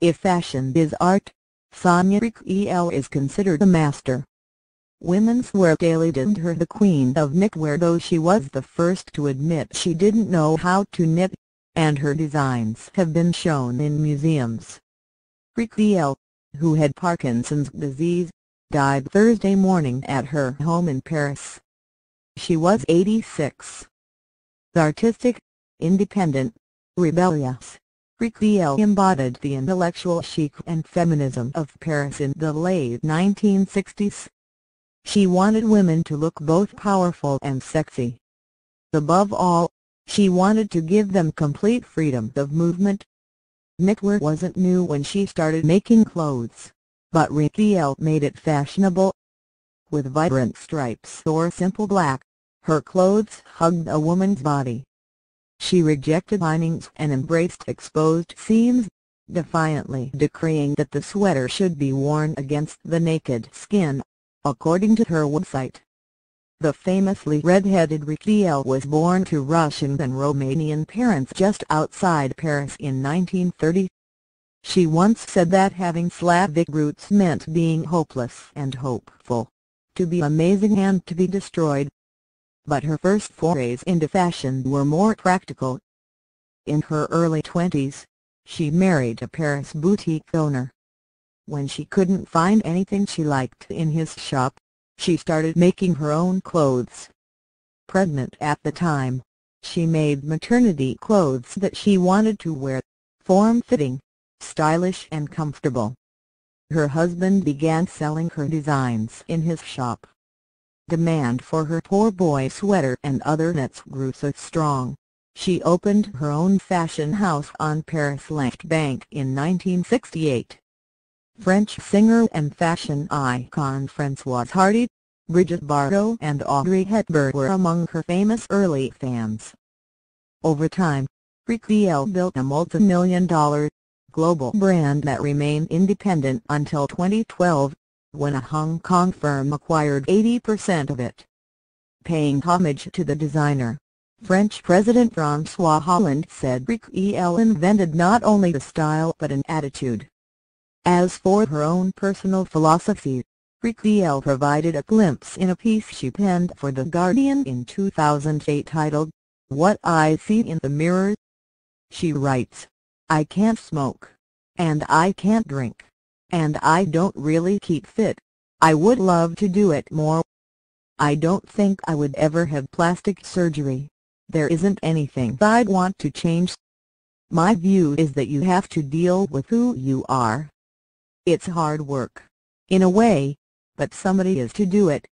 If fashion is art, Sonia Rykiel is considered a master. Women's Wear Daily deemed her the queen of knitwear, though she was the first to admit she didn't know how to knit, and her designs have been shown in museums. Rykiel, who had Parkinson's disease, died Thursday morning at her home in Paris. She was 86. The artistic, independent, rebellious, Rykiel embodied the intellectual chic and feminism of Paris in the late 1960s. She wanted women to look both powerful and sexy. Above all, she wanted to give them complete freedom of movement. Knitwear wasn't new when she started making clothes, but Rykiel made it fashionable. With vibrant stripes or simple black, her clothes hugged a woman's body. She rejected linings and embraced exposed seams, defiantly decreeing that the sweater should be worn against the naked skin, according to her website. The famously red-headed Rykiel was born to Russian and Romanian parents just outside Paris in 1930. She once said that having Slavic roots meant being hopeless and hopeful, to be amazing and to be destroyed. But her first forays into fashion were more practical. In her early 20s, she married a Paris boutique owner. When she couldn't find anything she liked in his shop, she started making her own clothes. Pregnant at the time, she made maternity clothes that she wanted to wear, form-fitting, stylish and comfortable. Her husband began selling her designs in his shop. Demand for her poor boy sweater and other knits grew so strong, she opened her own fashion house on Paris' left bank in 1968. French singer and fashion icon Francoise Hardy, Brigitte Bardot and Audrey Hepburn were among her famous early fans. Over time, Rykiel built a multi-million-dollar, global brand that remained independent until 2012, when a Hong Kong firm acquired 80% of it. Paying homage to the designer, French President Francois Hollande said Rykiel invented not only the style but an attitude. As for her own personal philosophy, Rykiel provided a glimpse in a piece she penned for The Guardian in 2008 titled, "What I See in the Mirror." She writes, "I can't smoke, and I can't drink, and I don't really keep fit. I would love to do it more. I don't think I would ever have plastic surgery. There isn't anything I'd want to change. My view is that you have to deal with who you are. It's hard work, in a way, but somebody is to do it,